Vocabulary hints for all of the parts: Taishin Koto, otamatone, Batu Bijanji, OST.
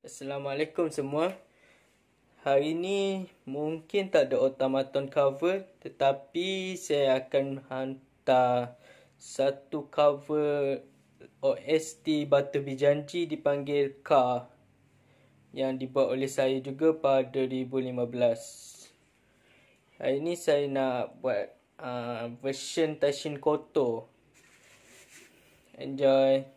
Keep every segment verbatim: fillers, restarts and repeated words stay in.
Assalamualaikum semua. Hari ni mungkin tak ada automaton cover, tetapi saya akan hantar satu cover O S T Batu Bijanji dipanggil Ka, yang dibuat oleh saya juga pada dua ribu lima belas. Hari ni saya nak buat uh, version Taishin Koto. Enjoy.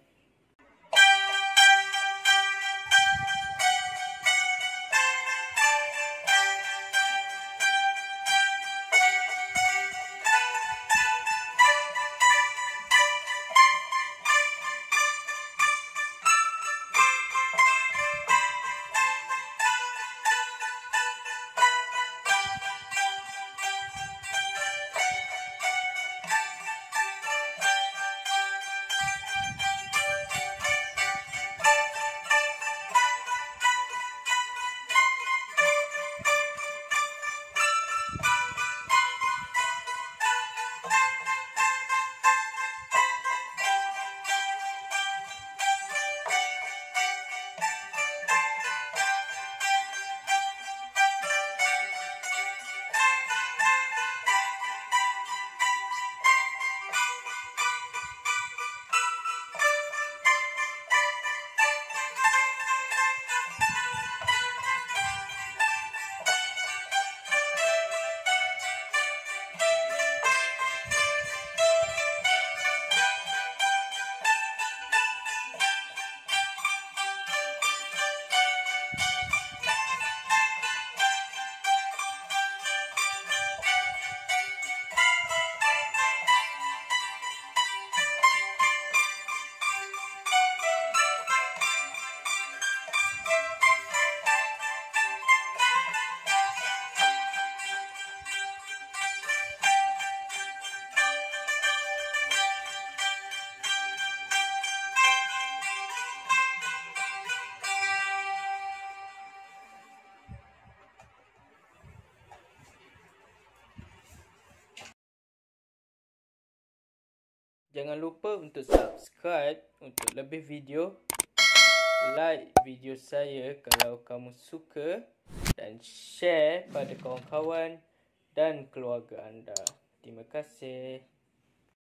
Jangan lupa untuk subscribe untuk lebih video, like video saya kalau kamu suka dan share pada kawan-kawan dan keluarga anda. Terima kasih.